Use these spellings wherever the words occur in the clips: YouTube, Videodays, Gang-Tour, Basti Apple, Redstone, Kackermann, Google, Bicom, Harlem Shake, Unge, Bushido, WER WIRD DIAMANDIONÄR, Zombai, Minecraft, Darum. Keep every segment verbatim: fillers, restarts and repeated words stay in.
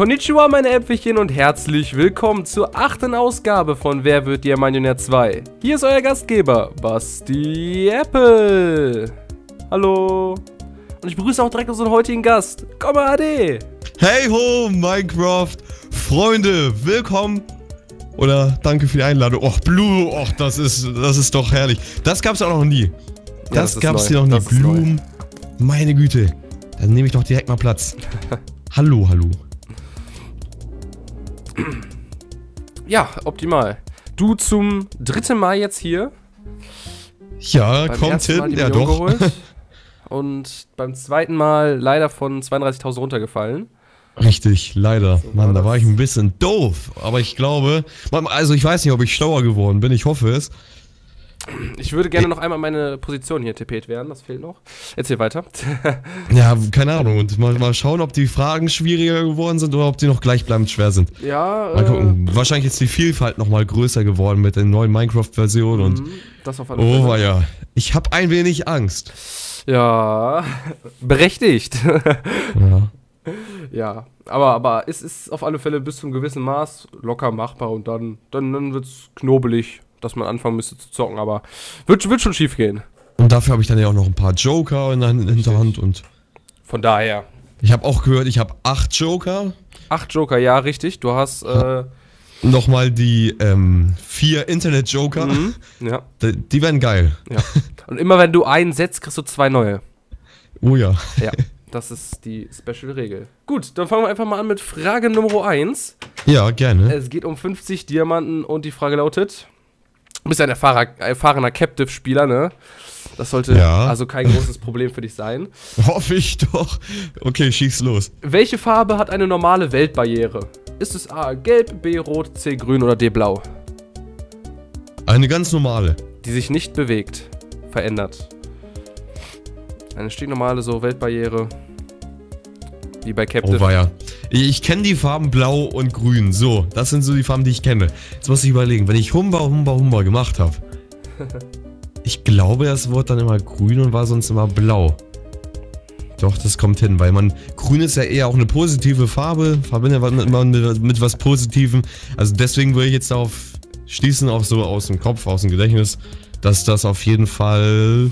Konnichiwa meine Äpfelchen und herzlich willkommen zur achten Ausgabe von Wer wird Diamandionär zwei. Hier ist euer Gastgeber, Basti Apple. Hallo. Und ich begrüße auch direkt unseren heutigen Gast, Komma A D. Hey ho, Minecraft, Freunde, willkommen. Oder danke für die Einladung. Och, Blumen, och, das ist, das ist doch herrlich. Das gab's auch noch nie. Das, ja, das gab's hier noch nie. Blumen, meine Güte. Dann nehme ich doch direkt mal Platz. Hallo, hallo. Ja, optimal. Du zum dritten Mal jetzt hier. Ja, beim kommt hin. Ja, doch. Geholt. Und beim zweiten Mal leider von zweiunddreißigtausend runtergefallen. Richtig, leider. So, Mann, da war ich ein bisschen doof. Aber ich glaube, also ich weiß nicht, ob ich schlauer geworden bin. Ich hoffe es. Ich würde gerne noch einmal meine Position hier tippet werden, das fehlt noch. Erzähl weiter. Ja, keine Ahnung. Und mal, mal schauen, ob die Fragen schwieriger geworden sind oder ob die noch gleichbleibend schwer sind. Ja, mal gucken. Äh, Wahrscheinlich ist die Vielfalt nochmal größer geworden mit der neuen Minecraft-Version und. Das auf alle Fälle. Oh, ja. Ich habe ein wenig Angst. Ja, berechtigt. Ja. Ja, aber, aber es ist auf alle Fälle bis zum gewissen Maß locker machbar und dann, dann, dann wird es knobelig, dass man anfangen müsste zu zocken, aber wird, wird schon schief gehen. Und dafür habe ich dann ja auch noch ein paar Joker in der Hinterhand und... Von daher. Ich habe auch gehört, ich habe acht Joker. Acht Joker, ja, richtig. Du hast... Äh, nochmal die ähm, vier Internet-Joker. Mhm, ja. Die, die werden geil. Ja. Und immer wenn du einen setzt, kriegst du zwei neue. Oh ja. Ja. Das ist die Special-Regel. Gut, dann fangen wir einfach mal an mit Frage Nummer eins. Ja, gerne. Es geht um fünfzig Diamanten und die Frage lautet: Du bist ein erfahrer, erfahrener Captive-Spieler, ne? Das sollte ja. Also kein großes Problem für dich sein. Hoffe ich doch. Okay, schieß los. Welche Farbe hat eine normale Weltbarriere? Ist es A gelb, B rot, C grün oder D blau? Eine ganz normale. Die sich nicht bewegt, verändert. Eine stinknormale so Weltbarriere. Wie bei Captain. Oh, war ja. Ich kenne die Farben blau und grün. So, das sind so die Farben, die ich kenne. Jetzt muss ich überlegen, wenn ich Humba, Humba, Humba gemacht habe. Ich glaube, das wurde dann immer grün und war sonst immer blau. Doch, das kommt hin, weil man. Grün ist ja eher auch eine positive Farbe. Verbindet man mit, mit was Positivem. Also deswegen würde ich jetzt darauf schließen, auch so aus dem Kopf, aus dem Gedächtnis, dass das auf jeden Fall.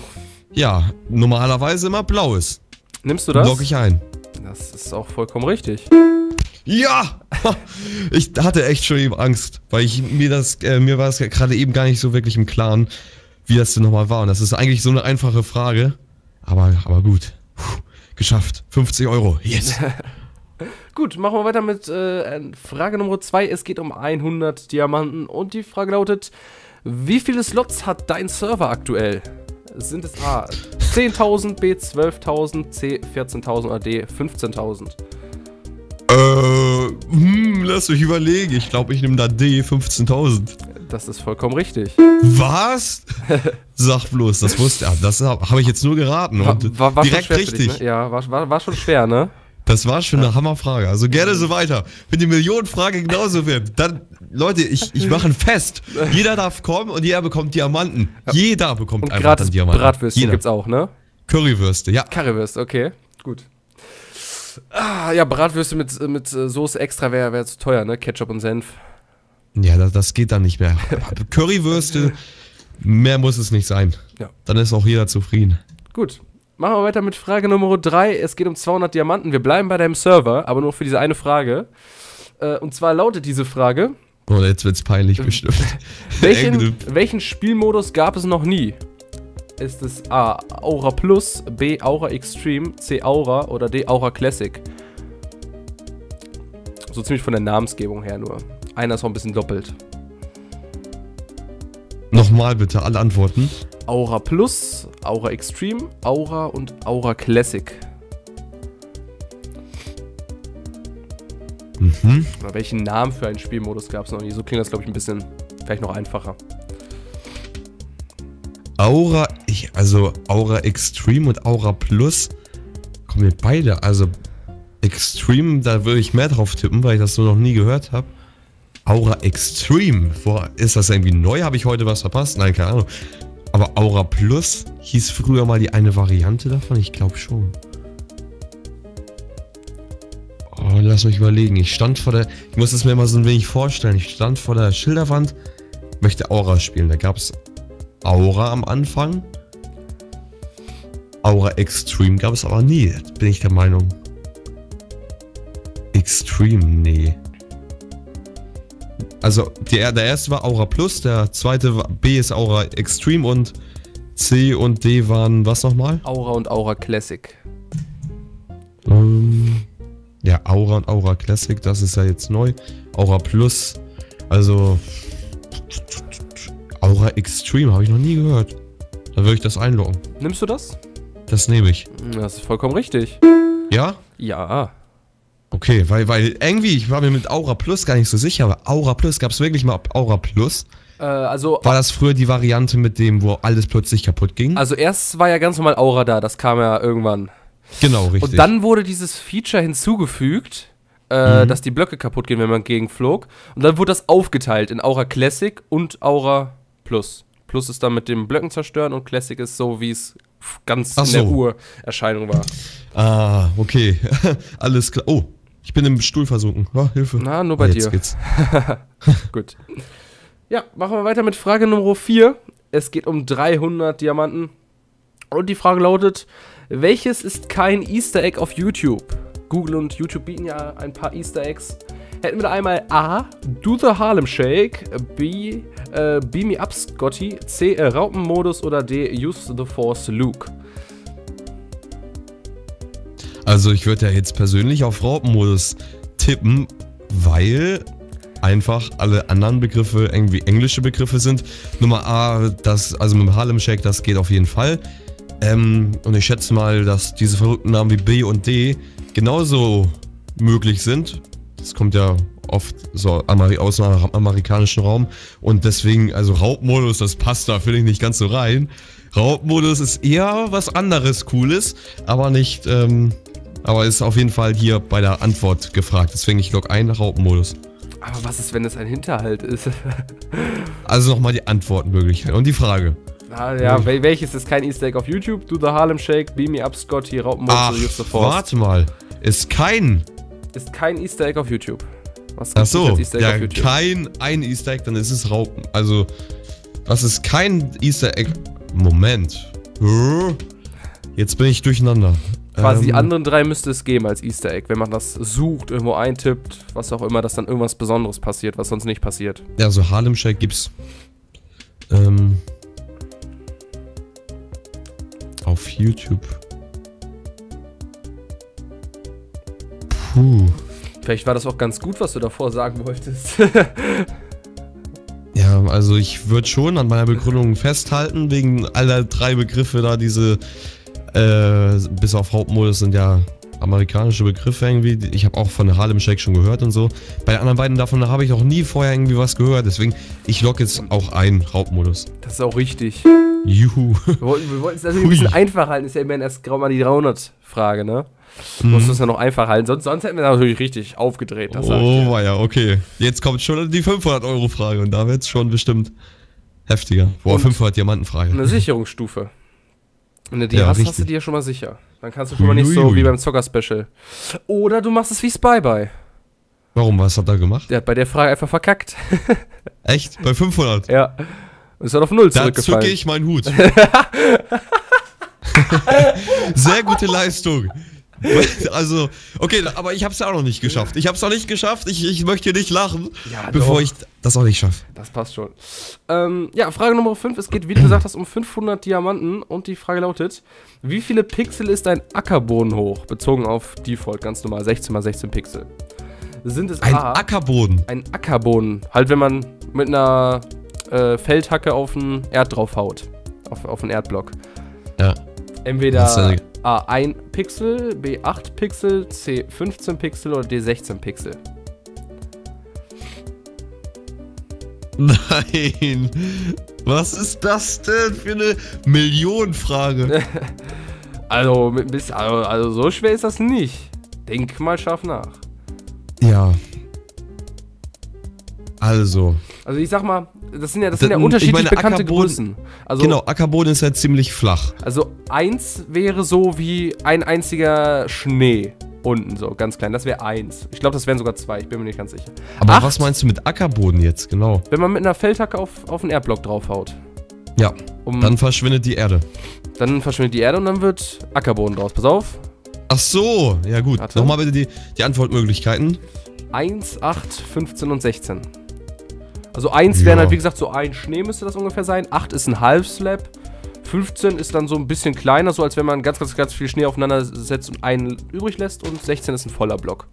Ja, normalerweise immer blau ist. Nimmst du das? Log ich ein. Das ist auch vollkommen richtig. Ja! Ich hatte echt schon eben Angst, weil ich mir das, äh, mir war es gerade eben gar nicht so wirklich im Klaren, wie das denn nochmal war. Und das ist eigentlich so eine einfache Frage. Aber, aber gut. Puh, geschafft. fünfzig Euro. Yes! Gut, machen wir weiter mit äh, Frage Nummer zwei. Es geht um hundert Diamanten. Und die Frage lautet: Wie viele Slots hat dein Server aktuell? Sind es A zehntausend, B zwölftausend, C vierzehntausend oder D fünfzehntausend? Äh, hm, lass mich überlegen. Ich glaube, ich nehme da D fünfzehntausend. Das ist vollkommen richtig. Was? Sag bloß, das wusste ich. Das habe ich jetzt nur geraten. Und war, war, war direkt richtig. Dich, ne? Ja, war, war, war schon schwer, ne? Das war schon eine Hammerfrage. Also gerne so weiter. Wenn die Millionenfrage genauso wird, dann, Leute, ich, ich mache ein Fest. Jeder darf kommen und jeder bekommt Diamanten. Jeder bekommt und einfach einen Diamanten. Bratwürste gibt's auch, ne? Currywürste, ja. Currywürste, okay. Gut. Ah, ja, Bratwürste mit, mit Soße extra wäre wär zu teuer, ne? Ketchup und Senf. Ja, das, das geht dann nicht mehr. Currywürste, mehr muss es nicht sein. Ja. Dann ist auch jeder zufrieden. Gut. Machen wir weiter mit Frage Nummer drei. Es geht um zweihundert Diamanten. Wir bleiben bei deinem Server, aber nur für diese eine Frage. Und zwar lautet diese Frage... Oh, jetzt wird's peinlich bestimmt. Welchen, welchen Spielmodus gab es noch nie? Ist es A, Aura Plus, B, Aura Extreme, C, Aura oder D, Aura Classic? So ziemlich von der Namensgebung her nur. Einer ist auch ein bisschen doppelt. Nochmal bitte, alle Antworten. Aura Plus, Aura Extreme, Aura und Aura Classic. Mhm. Oder welchen Namen für einen Spielmodus gab es noch nie? So klingt das, glaube ich, ein bisschen, vielleicht noch einfacher. Aura, ich, also Aura Extreme und Aura Plus kommen mir beide. Also Extreme, da würde ich mehr drauf tippen, weil ich das so noch nie gehört habe. Aura Extreme, boah, ist das irgendwie neu? Habe ich heute was verpasst? Nein, keine Ahnung. Aber Aura Plus hieß früher mal die eine Variante davon? Ich glaube schon. Oh, Oh, lass mich überlegen. Ich stand vor der... Ich muss es mir mal so ein wenig vorstellen. Ich stand vor der Schilderwand, möchte Aura spielen. Da gab es Aura am Anfang. Aura Extreme gab es aber nie, bin ich der Meinung. Extreme, nee. Also der, der erste war Aura Plus, der zweite war, B ist Aura Extreme und C und D waren was nochmal? Aura und Aura Classic. Ähm, ja, Aura und Aura Classic, das ist ja jetzt neu. Aura Plus, also Aura Extreme habe ich noch nie gehört. Dann würde ich das einloggen. Nimmst du das? Das nehme ich. Das ist vollkommen richtig. Ja? Ja. Okay, weil, weil irgendwie, ich war mir mit Aura Plus gar nicht so sicher, aber Aura Plus, gab es wirklich mal Aura Plus? Äh, also... War das früher die Variante mit dem, wo alles plötzlich kaputt ging? Also erst war ja ganz normal Aura da, das kam ja irgendwann. Genau, richtig. Und dann wurde dieses Feature hinzugefügt, äh, mhm. dass die Blöcke kaputt gehen, wenn man gegenflog. Und dann wurde das aufgeteilt in Aura Classic und Aura Plus. Plus ist dann mit den Blöcken zerstören und Classic ist so, wie es ganz Ach in so. der Urerscheinung war. Ah, okay. Alles klar. Oh, ich bin im Stuhl versunken. Oh, Hilfe. Na, nur bei ah, dir. Geht's. Gut. Ja, machen wir weiter mit Frage Nummer vier. Es geht um dreihundert Diamanten. Und die Frage lautet, welches ist kein Easter Egg auf YouTube? Google und YouTube bieten ja ein paar Easter Eggs. Hätten wir einmal A, Do the Harlem Shake, B, äh, Beam Me Up Scotty, C, äh, Raupenmodus oder D, Use the Force Luke. Also ich würde ja jetzt persönlich auf Raupenmodus tippen, weil einfach alle anderen Begriffe irgendwie englische Begriffe sind. Nummer A, das, also mit dem Harlem Shake, das geht auf jeden Fall. Ähm, und ich schätze mal, dass diese verrückten Namen wie B und D genauso möglich sind. Das kommt ja oft so aus dem amerikanischen Raum. Und deswegen, also Raubmodus, das passt da, finde ich, nicht ganz so rein. Raubmodus ist eher was anderes Cooles, aber nicht, ähm, aber ist auf jeden Fall hier bei der Antwort gefragt. Deswegen, ich log ein, Raubmodus. Aber was ist, wenn das ein Hinterhalt ist? Also nochmal die Antwortmöglichkeit und die Frage. Ah, ja, wel welches ist kein Easter Egg auf YouTube? Do the Harlem Shake, Beam Me Up Scotty, Raubmodus, Ach, Use the Force. Warte mal, ist kein... Ist kein Easter Egg auf YouTube. Was Ach so, Easter Egg ja, auf YouTube? Kein ein Easter Egg, dann ist es Raupen. Also, was ist kein Easter Egg? Moment. Jetzt bin ich durcheinander. Quasi ähm, die anderen drei müsste es geben als Easter Egg. Wenn man das sucht, irgendwo eintippt, was auch immer, dass dann irgendwas Besonderes passiert, was sonst nicht passiert. Ja, so Harlem Shake gibt's. Ähm, auf YouTube. Vielleicht war das auch ganz gut, was du davor sagen wolltest. Ja, also ich würde schon an meiner Begründung festhalten, wegen aller drei Begriffe da diese, äh, bis auf Hauptmodus sind ja amerikanische Begriffe irgendwie. Ich habe auch von Harlem Shake schon gehört und so. Bei den anderen beiden davon habe ich noch nie vorher irgendwie was gehört. Deswegen, ich logge jetzt auch ein, Hauptmodus. Das ist auch richtig. Juhu. Wir wollten es natürlich ein bisschen einfach halten. Ist ja immerhin erst gerade mal die dreihundert-Frage, ne? Mhm. Muss es ja noch einfach halten, sonst, sonst hätten wir natürlich richtig aufgedreht. Das oh, war ja, okay. Jetzt kommt schon die fünfhundert-Euro-Frage und da wird es schon bestimmt heftiger. Boah, fünfhundert-Diamanten-Frage. Eine Sicherungsstufe. Wenn du die ja, hast, richtig. Hast du die ja schon mal sicher. Dann kannst du schon mal nicht so wie beim Zocker-Special. Oder du machst es wie Spy-By. Warum? Was hat er gemacht? Der hat bei der Frage einfach verkackt. Echt? Bei fünfhundert? Ja. Und ist dann auf null zurückgefallen. Da zücke ich meinen Hut. Sehr gute Leistung. Also, okay, aber ich hab's ja auch noch nicht geschafft. Ich hab's noch nicht geschafft, ich, ich möchte nicht lachen, ja, bevor ich das auch nicht schaffe. Das passt schon. Ähm, ja, Frage Nummer fünf, es geht, wie du gesagt hast, um fünfhundert Diamanten und die Frage lautet, wie viele Pixel ist ein Ackerboden hoch, bezogen auf Default, ganz normal, sechzehn mal sechzehn Pixel. Sind es ein A, Ackerboden? Ein Ackerboden, halt wenn man mit einer äh, Feldhacke auf den Erd drauf haut, auf, auf den Erdblock. Ja. Entweder A ein Pixel, B acht Pixel, C fünfzehn Pixel oder D sechzehn Pixel. Nein! Was ist das denn für eine Millionenfrage? also, also, also so schwer ist das nicht. Denk mal scharf nach. Ja. Also. Also ich sag mal, das sind ja, das sind ja unterschiedlich meine, bekannte Ackerboden, Größen. Also, genau, Ackerboden ist ja ziemlich flach. Also eins wäre so wie ein einziger Schnee. unten so, ganz klein. Das wäre eins. Ich glaube, das wären sogar zwei. Ich bin mir nicht ganz sicher. Aber acht. Was meinst du mit Ackerboden jetzt? Genau. Wenn man mit einer Feldhacke auf, auf einen Erdblock draufhaut. Ja, um, dann verschwindet die Erde. Dann verschwindet die Erde und dann wird Ackerboden draus. Pass auf. Ach so, ja gut. Warte. Nochmal bitte die, die Antwortmöglichkeiten. eins, acht, fünfzehn und sechzehn. Also eins ja. wären halt, wie gesagt, so ein Schnee müsste das ungefähr sein. acht ist ein Half-Slab. fünfzehn ist dann so ein bisschen kleiner, so als wenn man ganz, ganz, ganz viel Schnee aufeinander setzt und einen übrig lässt. Und sechzehn ist ein voller Block.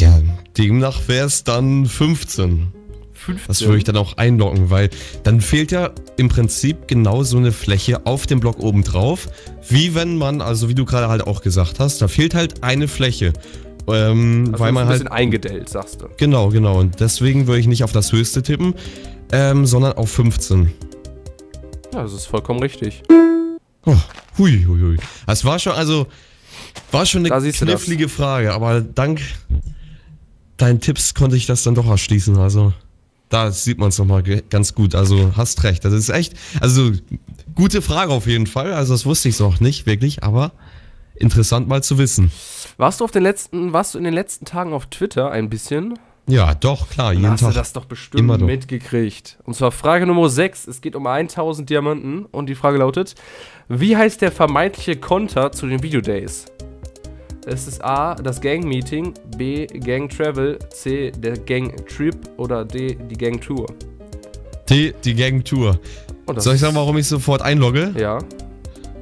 Ja, demnach wäre es dann fünfzehn. fünfzehn. Das würde ich dann auch einloggen, weil dann fehlt ja im Prinzip genau so eine Fläche auf dem Block oben drauf, wie wenn man, also wie du gerade halt auch gesagt hast, da fehlt halt eine Fläche. Ähm, also weil man ein bisschen halt eingedellt, sagst du. Genau, genau. Und deswegen würde ich nicht auf das Höchste tippen, ähm, sondern auf fünfzehn. Ja, das ist vollkommen richtig. Oh, hui, hui, hui. Das war schon, also, war schon eine knifflige Frage, aber dank deinen Tipps konnte ich das dann doch erschließen, also. Da sieht man es nochmal ganz gut, also hast recht. Das ist echt, also gute Frage auf jeden Fall, also das wusste ich noch nicht wirklich, aber interessant mal zu wissen. Warst du auf den letzten, warst du in den letzten Tagen auf Twitter ein bisschen? Ja, doch, klar, jeden Tag. Hast du das doch bestimmt mitgekriegt. Und zwar Frage Nummer sechs, es geht um tausend Diamanten und die Frage lautet, wie heißt der vermeintliche Konter zu den Videodays? Es ist A, das Gang-Meeting, B, Gang-Travel, C, der Gang-Trip oder D, die Gang-Tour. D, die Gang-Tour. Oh, soll ich sagen, warum ich sofort einlogge? Ja.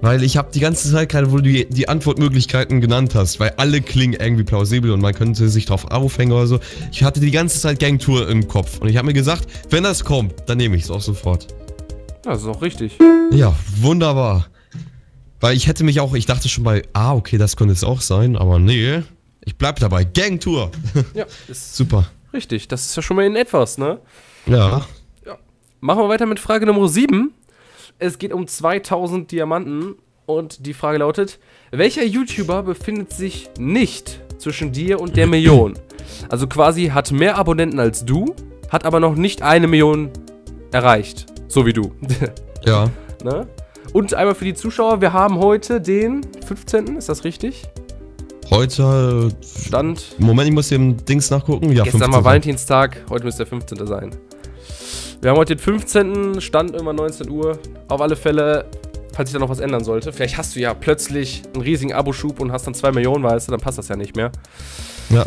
Weil ich habe die ganze Zeit gerade, wo du die, die Antwortmöglichkeiten genannt hast, weil alle klingen irgendwie plausibel und man könnte sich drauf aufhängen oder so. Ich hatte die ganze Zeit Gang-Tour im Kopf und ich habe mir gesagt, wenn das kommt, dann nehme ich es auch sofort. Ja, das ist auch richtig. Ja, wunderbar. Weil ich hätte mich auch, ich dachte schon mal, ah, okay, das könnte es auch sein, aber nee, ich bleib dabei. Gang-Tour! Ja, ist super. Richtig, das ist ja schon mal in etwas, ne? Ja. Ja. Machen wir weiter mit Frage Nummer sieben. Es geht um zweitausend Diamanten und die Frage lautet, welcher YouTuber befindet sich nicht zwischen dir und der Million? Also quasi hat mehr Abonnenten als du, hat aber noch nicht eine Million erreicht. So wie du. Ja. Ne? Und einmal für die Zuschauer, wir haben heute den fünfzehnten, ist das richtig? Heute... Stand... Moment, ich muss hier im Dings nachgucken. Ja, gestern fünfzehnten war Valentinstag, heute müsste der fünfzehnte sein. Wir haben heute den fünfzehnten, Stand immer neunzehn Uhr. Auf alle Fälle, falls sich da noch was ändern sollte. Vielleicht hast du ja plötzlich einen riesigen Aboschub und hast dann zwei Millionen, weißt du, dann passt das ja nicht mehr. Ja.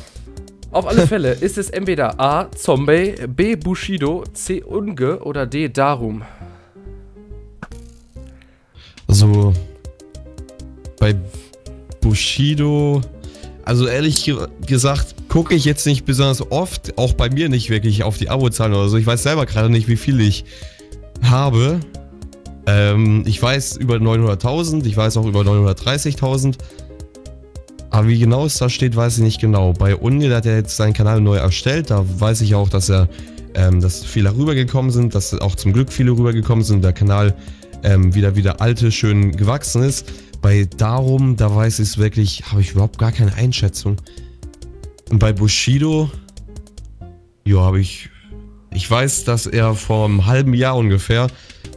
Auf alle Fälle ist es entweder A, Zombai, B, Bushido, C, Unge oder D, Darum. Also, bei Bushido, also ehrlich ge gesagt, gucke ich jetzt nicht besonders oft, auch bei mir nicht wirklich auf die Abozahlen oder so. Ich weiß selber gerade nicht, wie viel ich habe. Ähm, ich weiß über neunhunderttausend, ich weiß auch über neunhundertdreißigtausend. Aber wie genau es da steht, weiß ich nicht genau. Bei Unge, der hat ja jetzt seinen Kanal neu erstellt, da weiß ich auch, dass, er, ähm, dass viele rübergekommen sind, dass auch zum Glück viele rübergekommen sind, der Kanal... Ähm, wieder wieder alte, schön gewachsen ist. Bei Darum, da weiß ich es wirklich, habe ich überhaupt gar keine Einschätzung. Und bei Bushido, ja, habe ich, ich weiß, dass er vor einem halben Jahr ungefähr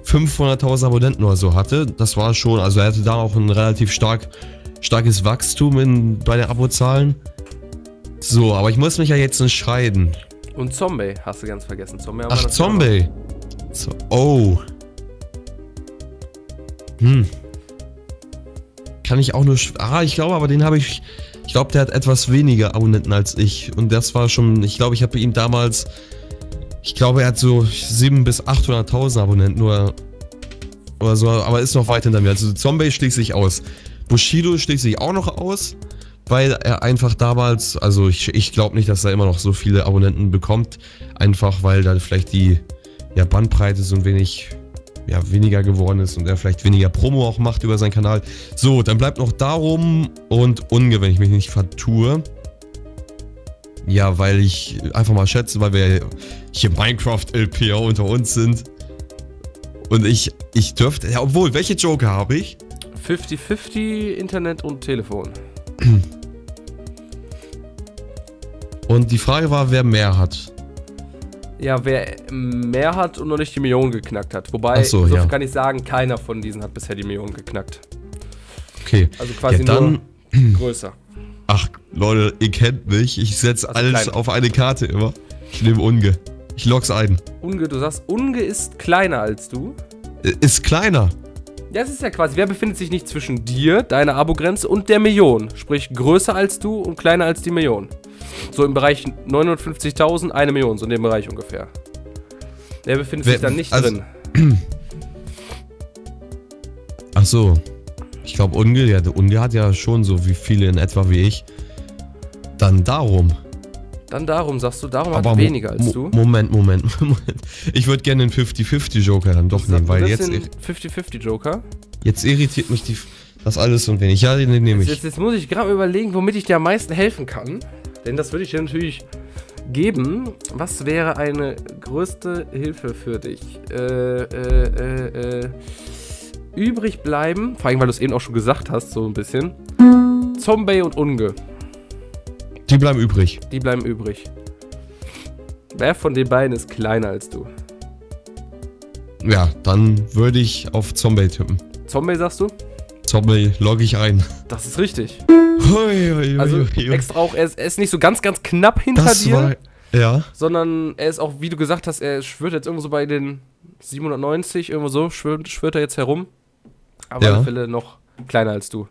fünfhunderttausend Abonnenten oder so hatte. Das war schon, also er hatte da auch ein relativ stark, starkes Wachstum in, bei den Abozahlen. So, aber ich muss mich ja jetzt entscheiden. Und Zombie hast du ganz vergessen. Zombie Ach, Zombie. So, oh. Hm. Kann ich auch nur... Ah, ich glaube, aber den habe ich... Ich glaube, der hat etwas weniger Abonnenten als ich. Und das war schon... Ich glaube, ich habe bei ihm damals... Ich glaube, er hat so siebenhunderttausend bis achthunderttausend Abonnenten oder, oder so. Aber ist noch weit hinter mir. Also Zombie schließt sich aus. Bushido schließt sich auch noch aus. Weil er einfach damals... Also ich, ich glaube nicht, dass er immer noch so viele Abonnenten bekommt. Einfach, weil dann vielleicht die ja, Bandbreite so ein wenig... ja, weniger geworden ist und er vielleicht weniger Promo auch macht über seinen Kanal. So, dann bleibt noch Darum und Unge, wenn ich mich nicht vertue. Ja, weil ich einfach mal schätze, weil wir hier Minecraft-L P R unter uns sind. Und ich, ich dürfte, ja, obwohl, welche Joker habe ich? fünfzig fünfzig, Internet und Telefon. Und die Frage war, wer mehr hat. Ja, wer mehr hat und noch nicht die Million geknackt hat. Wobei, so, ja. kann ich sagen, keiner von diesen hat bisher die Million geknackt. Okay. Also quasi ja, dann, nur größer. Ach, Leute, ihr kennt mich. Ich setze also alles klein. Auf eine Karte immer. Ich nehme Unge. Ich lock's ein. Unge, du sagst, Unge ist kleiner als du? Ist kleiner. Ja, es ist ja quasi, wer befindet sich nicht zwischen dir, deiner Abo-Grenze und der Million? Sprich, größer als du und kleiner als die Million. So im Bereich neunhundertfünfzigtausend, eine Million, so in dem Bereich ungefähr. Der befindet wer, sich dann nicht also, drin. Ach so. Ich glaube, Unge, ja, Unge hat ja schon so wie viele in etwa wie ich. Dann Darum. Dann Darum, sagst du, Darum aber hat weniger als du. Moment, Moment, Moment. Ich würde gerne den fünfzig fünfzig Joker dann doch nehmen, weil jetzt... fünfzig fünfzig Joker? Jetzt irritiert mich die, das alles so ein wenig. Ja, den nehme ich. Jetzt, jetzt muss ich gerade überlegen, womit ich dir am meisten helfen kann. Denn das würde ich dir natürlich geben. Was wäre eine größte Hilfe für dich? Äh, äh, äh, äh... Übrig bleiben, vor allem, weil du es eben auch schon gesagt hast, so ein bisschen. Zombai und Unge. Die bleiben übrig. Die bleiben übrig. Wer von den beiden ist kleiner als du? Ja, dann würde ich auf Zombai tippen. Zombai sagst du? Zombai logge ich ein. Das ist richtig. Ui, ui, ui, also ui, ui. Extra auch, er ist, er ist nicht so ganz, ganz knapp hinter das dir. War, ja. Sondern er ist auch, wie du gesagt hast, er schwirrt jetzt irgendwo so bei den siebenhundertneunzig, irgendwo so, schwirrt, schwirrt er jetzt herum. Aber ja. Auf alle Fälle noch kleiner als du.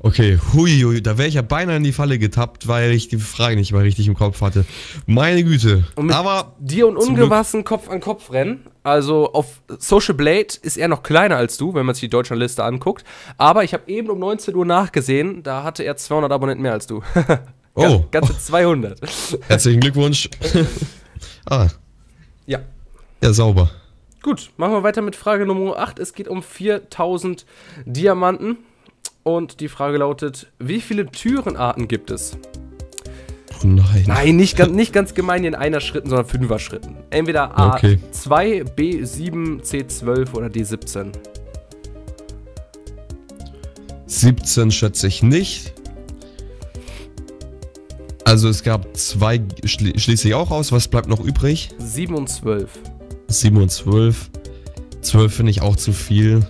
Okay, hui, hui, da wäre ich ja beinahe in die Falle getappt, weil ich die Frage nicht mal richtig im Kopf hatte. Meine Güte. Und mit aber dir und ungewassen Kopf an Kopf rennen. Also auf Social Blade ist er noch kleiner als du, wenn man sich die Deutschlandliste anguckt. Aber ich habe eben um neunzehn Uhr nachgesehen, da hatte er zweihundert Abonnenten mehr als du. Oh. Ganze zweihundert. Herzlichen Glückwunsch. Ah. Ja. Ja, sauber. Gut, machen wir weiter mit Frage Nummer acht. Es geht um viertausend Diamanten. Und die Frage lautet, wie viele Türenarten gibt es? Oh nein. Nein, nicht ganz, nicht ganz gemein in einer Schritten, sondern fünfer Schritten. Entweder A zwei, okay. B sieben, C zwölf oder D siebzehn. siebzehn schätze ich nicht. Also es gab zwei, schli schließe ich auch aus. Was bleibt noch übrig? sieben und zwölf. sieben und zwölf. zwölf finde ich auch zu viel.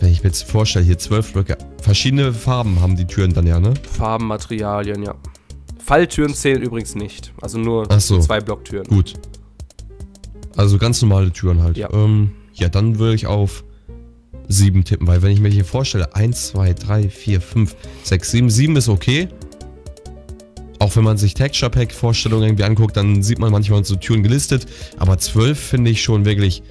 Wenn ich mir jetzt vorstelle, hier zwölf Blöcke. Verschiedene Farben haben die Türen dann ja, ne? Farben, Materialien, ja. Falltüren zählen übrigens nicht. Also nur Ach so. zwei Blocktüren. Gut. Also ganz normale Türen halt. Ja, ähm, ja dann würde ich auf sieben tippen, weil wenn ich mir hier vorstelle, eins, zwei, drei, vier, fünf, sechs, sieben. sieben ist okay. Auch wenn man sich Texture Pack Vorstellungen irgendwie anguckt, dann sieht man manchmal so Türen gelistet. Aber zwölf finde ich schon wirklich...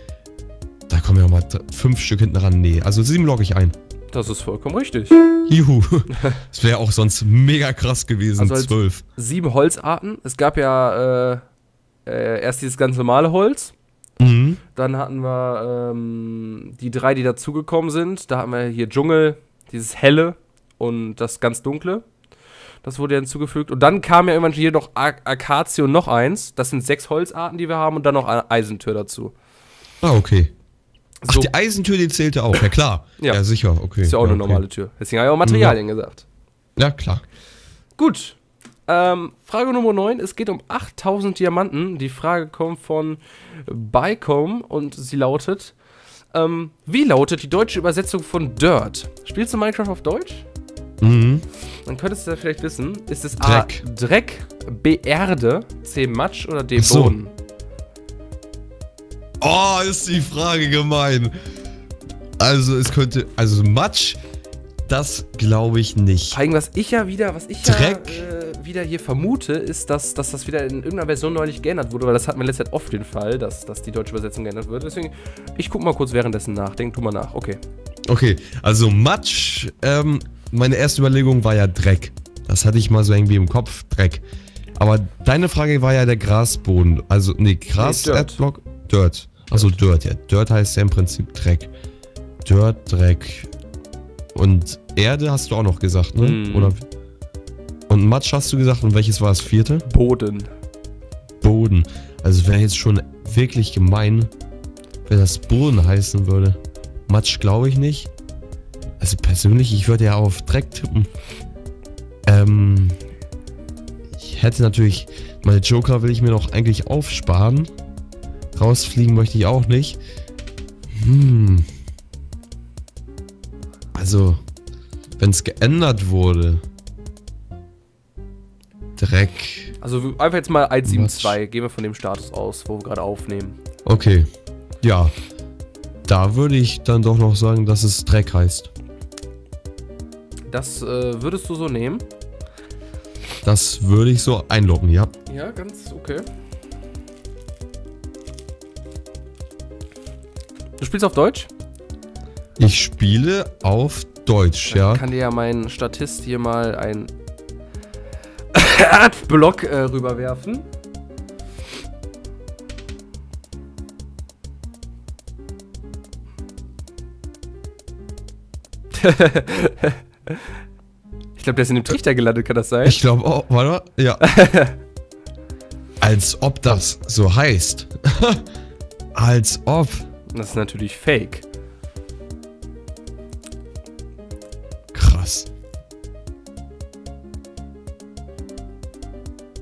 Da kommen wir nochmal fünf Stück hinten ran. Nee, also sieben logge ich ein. Das ist vollkommen richtig. Juhu. Das wäre auch sonst mega krass gewesen, also zwölf. Sieben Holzarten. Es gab ja äh, äh, erst dieses ganz normale Holz. Mhm. Dann hatten wir ähm, die drei, die dazugekommen sind. Da hatten wir hier Dschungel, dieses helle und das ganz dunkle. Das wurde ja hinzugefügt. Und dann kam ja irgendwann hier noch Akazie und noch eins. Das sind sechs Holzarten, die wir haben. Und dann noch Eisentür dazu. Ah, okay. Ach, so. Die Eisentür, die zählte auch, ja klar. Ja, ja sicher, okay. Ist ja auch ja, eine normale okay. Tür. Deswegen habe ich auch Materialien ja. gesagt. Ja, klar. Gut. Ähm, Frage Nummer neun. Es geht um achttausend Diamanten. Die Frage kommt von Bicom und sie lautet: ähm, Wie lautet die deutsche Übersetzung von Dirt? Spielst du Minecraft auf Deutsch? Mhm. Dann könntest du das vielleicht wissen. Ist es A. Dreck, Dreck B. Erde, C. Matsch oder D. So. Boden? Oh, ist die Frage gemein. Also es könnte, also Matsch, das glaube ich nicht. Eigentlich, was ich ja wieder, was ich Dreck. ja äh, wieder hier vermute, ist, dass, dass das wieder in irgendeiner Version neulich geändert wurde, weil das hat man letztes Jahr oft den Fall, dass, dass die deutsche Übersetzung geändert wird. Deswegen, ich gucke mal kurz währenddessen nach, denk du mal nach, okay. Okay, also Matsch, ähm, meine erste Überlegung war ja Dreck. Das hatte ich mal so irgendwie im Kopf, Dreck. Aber deine Frage war ja der Grasboden, also, nee, Gras-Adblock, nee, Dirt. Also Dirt, ja. Dirt heißt ja im Prinzip Dreck. Dirt, Dreck. Und Erde hast du auch noch gesagt, ne? Mm. Oder? Und Matsch hast du gesagt. Und welches war das vierte? Boden. Boden. Also wäre jetzt schon wirklich gemein, wenn das Boden heißen würde. Matsch glaube ich nicht. Also persönlich, ich würde ja auf Dreck tippen. Ähm. Ich hätte natürlich... Meine Joker will ich mir noch eigentlich aufsparen. Rausfliegen möchte ich auch nicht. Hm. Also, wenn es geändert wurde, Dreck. Also einfach jetzt mal eins sieben zwei. Gehen wir von dem Status aus, wo wir gerade aufnehmen. Okay. Ja. Da würde ich dann doch noch sagen, dass es Dreck heißt. Das äh, würdest du so nehmen? Das würde ich so einloggen, ja. Ja, ganz okay. Du spielst auf Deutsch? Ich spiele auf Deutsch, dann ja. Ich kann dir ja meinen Statist hier mal einen Adblock äh, rüberwerfen. Ich glaube, der ist in dem Trichter gelandet, kann das sein? Ich glaube auch, oh, warte mal, ja. Als ob das so heißt. Als ob. Das ist natürlich fake. Krass.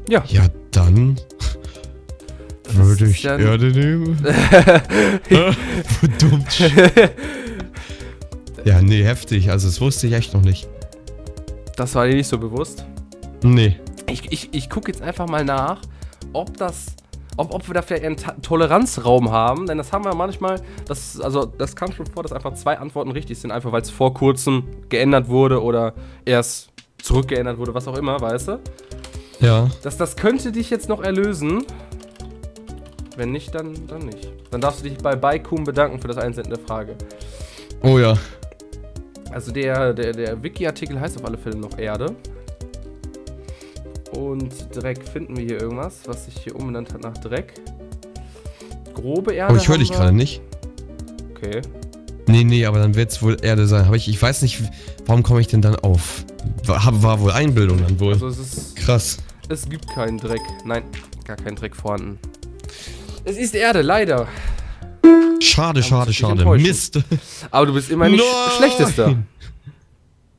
Ja. Ja, dann würde ich dann Erde nehmen. Verdammt. Ja, nee, heftig. Also das wusste ich echt noch nicht. Das war dir nicht so bewusst? Nee. Ich, ich, ich gucke jetzt einfach mal nach, ob das, ob, ob wir da vielleicht einen Ta- Toleranzraum haben. Denn das haben wir manchmal, das, also das kam schon vor, dass einfach zwei Antworten richtig sind. Einfach, weil es vor kurzem geändert wurde oder erst zurückgeändert wurde, was auch immer, weißt du? Ja. Das, das könnte dich jetzt noch erlösen. Wenn nicht, dann, dann nicht. Dann darfst du dich bei Bicom bedanken für das Einsenden der Frage. Oh ja. Also der, der, der Wiki-Artikel heißt auf alle Fälle noch Erde. Und Dreck, finden wir hier irgendwas, was sich hier umbenannt hat nach Dreck? Grobe Erde. Oh, ich höre dich gerade nicht. Okay. Nee, nee, aber dann wird es wohl Erde sein. Hab ich, ich weiß nicht, warum komme ich denn dann auf? War, war wohl Einbildung dann wohl. Also es ist, krass. Es gibt keinen Dreck. Nein, gar kein Dreck vorhanden. Es ist Erde, leider. Schade, schade, schade. Mist. Aber du bist immer nicht sch schlechtester.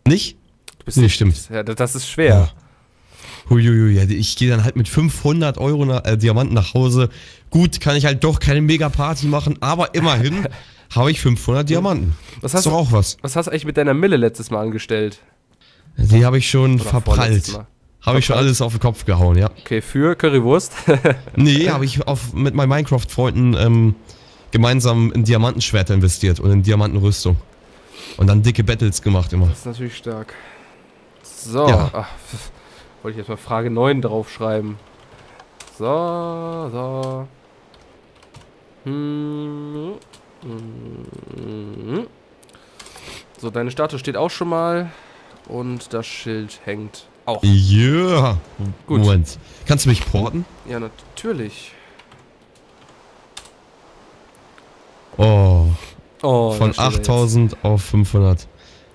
Nicht? Du bist nee, nicht, stimmt. Ja, das ist schwer. Ja. Huiuiui, ich gehe dann halt mit fünfhundert Euro nach, äh, Diamanten nach Hause. Gut, kann ich halt doch keine Mega-Party machen, aber immerhin habe ich fünfhundert Diamanten. Was hast ist doch auch was. Was hast du eigentlich mit deiner Mille letztes Mal angestellt? Die habe ich schon Oder verprallt. Habe ich schon alles auf den Kopf gehauen, ja. Okay, für Currywurst? Nee, habe ich auf, mit meinen Minecraft-Freunden ähm, gemeinsam in Diamantenschwerter investiert und in Diamantenrüstung. Und dann dicke Battles gemacht immer. Das ist natürlich stark. So. Ja. Ach, wollte ich jetzt mal Frage neun draufschreiben. So, so. Hm. Hm. So, deine Statue steht auch schon mal. Und das Schild hängt auch. Ja. Gut. Moment. Kannst du mich porten? Ja, natürlich. Oh. Oh, von achttausend auf fünfhundert.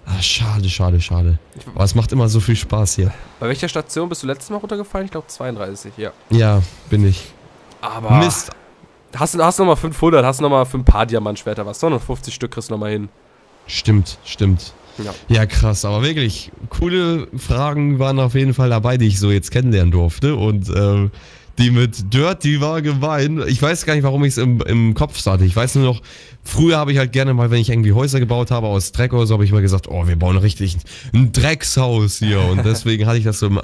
Ah, schade, schade, schade. Aber es macht immer so viel Spaß hier. Bei welcher Station bist du letztes Mal runtergefallen? Ich glaube zweiunddreißig, ja. Ja, bin ich. Aber Mist. Hast du hast nochmal fünfhundert, hast nochmal für ein paar Diamantschwerter was. hundertfünfzig Stück kriegst du nochmal hin. Stimmt, stimmt. Ja. Ja, krass. Aber wirklich, coole Fragen waren auf jeden Fall dabei, die ich so jetzt kennenlernen durfte. Und ähm, die mit Dirt, die war gemein. Ich weiß gar nicht, warum ich es im, im Kopf hatte. Ich weiß nur noch, früher habe ich halt gerne mal, wenn ich irgendwie Häuser gebaut habe aus Dreck oder so, habe ich mal gesagt, oh, wir bauen richtig ein Dreckshaus hier. Und deswegen hatte ich das so im,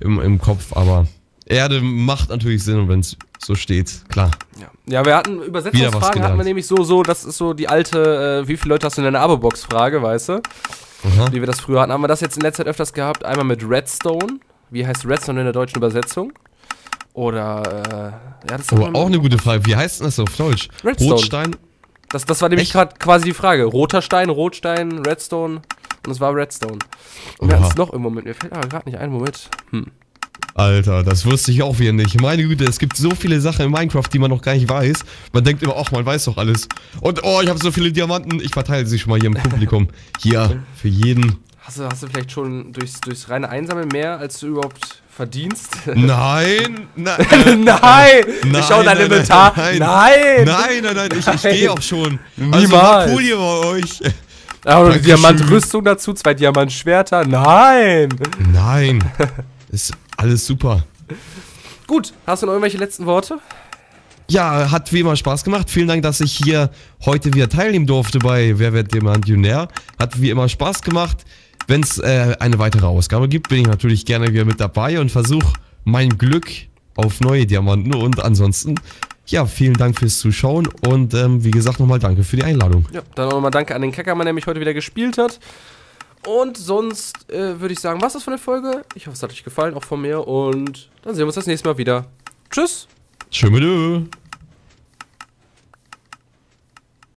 im, im Kopf. Aber Erde macht natürlich Sinn, und wenn es so steht, klar. Ja, ja, wir hatten Übersetzungsfragen, hatten wir nämlich so, so, das ist so die alte, äh, wie viele Leute hast du in deiner Abo-Box-Frage, weißt du? Aha. Wie wir das früher hatten. Haben wir das jetzt in letzter Zeit öfters gehabt? Einmal mit Redstone. Wie heißt Redstone in der deutschen Übersetzung? Oder, äh, ja, das ist oh, auch eine gute Frage. Wie heißt denn das auf Deutsch? Redstone. Rotstein? Das, das war nämlich gerade quasi die Frage. Roter Stein, Rotstein, Redstone. Und es war Redstone. Und wir hatten es noch im Moment. Mir fällt aber gerade nicht ein, womit. Hm. Alter, das wusste ich auch wieder nicht. Meine Güte, es gibt so viele Sachen in Minecraft, die man noch gar nicht weiß. Man denkt immer, ach, man weiß doch alles. Und, oh, ich habe so viele Diamanten. Ich verteile sie schon mal hier im Publikum. Hier, für jeden. Hast du, hast du vielleicht schon durchs, durchs reine Einsammeln mehr, als du überhaupt verdienst? Nein! Na, äh, nein! Nein! Ich schau dein Inventar! Nein! Nein, nein, nein! nein ich nein. ich gehe auch schon! Niemals! Also, cool hier bei euch! Aber Diamantrüstung dazu, zwei Diamantschwerter? Nein! Nein! Ist alles super. Gut, hast du noch irgendwelche letzten Worte? Ja, hat wie immer Spaß gemacht. Vielen Dank, dass ich hier heute wieder teilnehmen durfte bei Wer wird Diamandionär. Hat wie immer Spaß gemacht. Wenn es äh, eine weitere Ausgabe gibt, bin ich natürlich gerne wieder mit dabei und versuche mein Glück auf neue Diamanten. Und ansonsten, ja, vielen Dank fürs Zuschauen und ähm, wie gesagt nochmal danke für die Einladung. Ja, dann nochmal danke an den Kackermann, der mich heute wieder gespielt hat. Und sonst äh, würde ich sagen, was ist das für eine Folge? Ich hoffe, es hat euch gefallen, auch von mir. Und dann sehen wir uns das nächste Mal wieder. Tschüss. Tschüss.